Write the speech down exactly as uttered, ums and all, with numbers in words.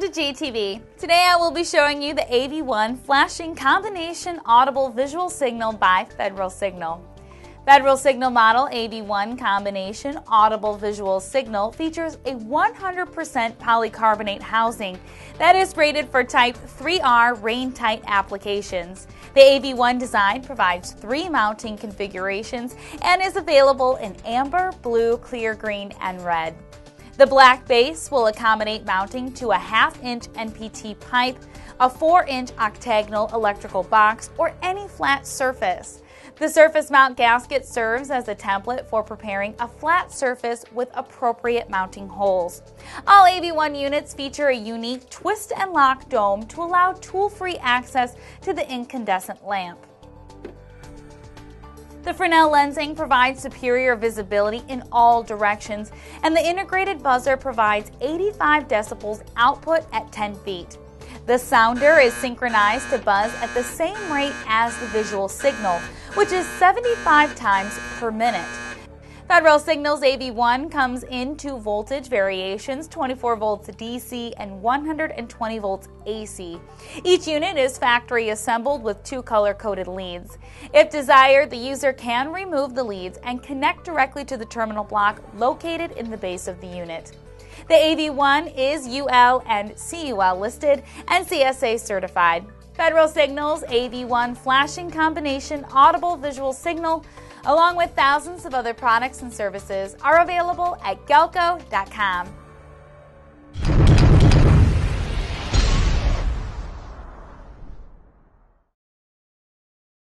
Welcome to G T V. Today I will be showing you the A V one flashing combination audible visual signal by Federal Signal. Federal Signal model A V one combination audible visual signal features a one hundred percent polycarbonate housing that is rated for type three R rain-tight applications. The A V one design provides three mounting configurations and is available in amber, blue, clear green, and red. The black base will accommodate mounting to a half-inch N P T pipe, a four-inch octagonal electrical box, or any flat surface. The surface mount gasket serves as a template for preparing a flat surface with appropriate mounting holes. All A V one units feature a unique twist and lock dome to allow tool-free access to the incandescent lamp. The Fresnel lensing provides superior visibility in all directions, and the integrated buzzer provides eighty-five decibels output at ten feet. The sounder is synchronized to buzz at the same rate as the visual signal, which is seventy-five times per minute. Federal Signal's A V one comes in two voltage variations, twenty-four volts D C and one hundred twenty volts A C. Each unit is factory assembled with two color-coded leads. If desired, the user can remove the leads and connect directly to the terminal block located in the base of the unit. The A V one is U L and C U L listed and C S A certified. Federal Signal's A V one flashing combination audible visual signal, along with thousands of other products and services, are available at Galco dot com.